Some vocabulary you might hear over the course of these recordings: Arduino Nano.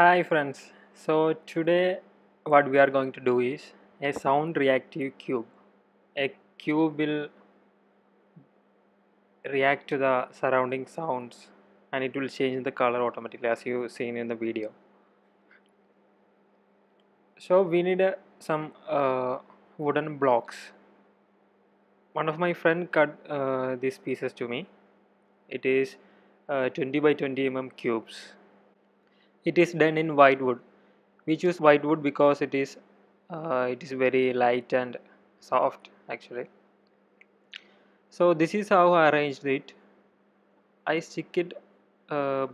Hi friends, so today what we are going to do is a sound reactive cube. A cube will react to the surrounding sounds and it will change the color automatically, as you've seen in the video. So we need some wooden blocks. One of my friend cut these pieces to me. It is 20 by 20 mm cubes. It is done in white wood. We choose white wood because it is very light and soft actually. So this is how I arranged it. I stick it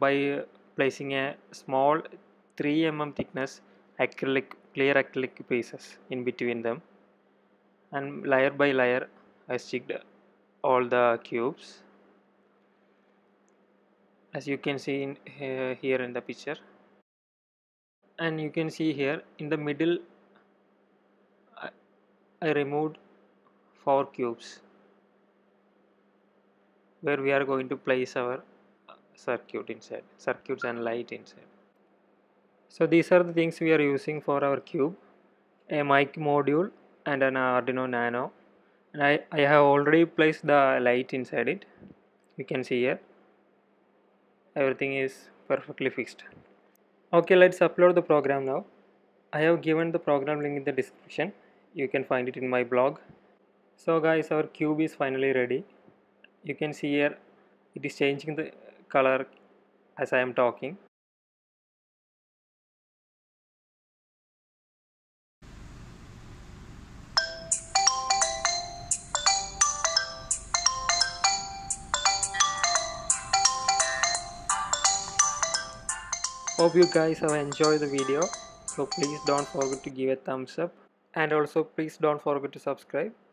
by placing a small 3 mm thickness clear acrylic pieces in between them, and layer by layer I sticked all the cubes, as you can see in here in the picture. And you can see here in the middle I removed 4 cubes where we are going to place our circuits and light inside. So these are the things we are using for our cube: a mic module and an Arduino Nano, and I have already placed the light inside it. You can see here everything is perfectly fixed. Okay, let's upload the program now. I have given the program link in the description. You can find it in my blog. So guys, our cube is finally ready. You can see here it is changing the color as I am talking. Hope you guys have enjoyed the video, so please don't forget to give a thumbs up, and also please don't forget to subscribe.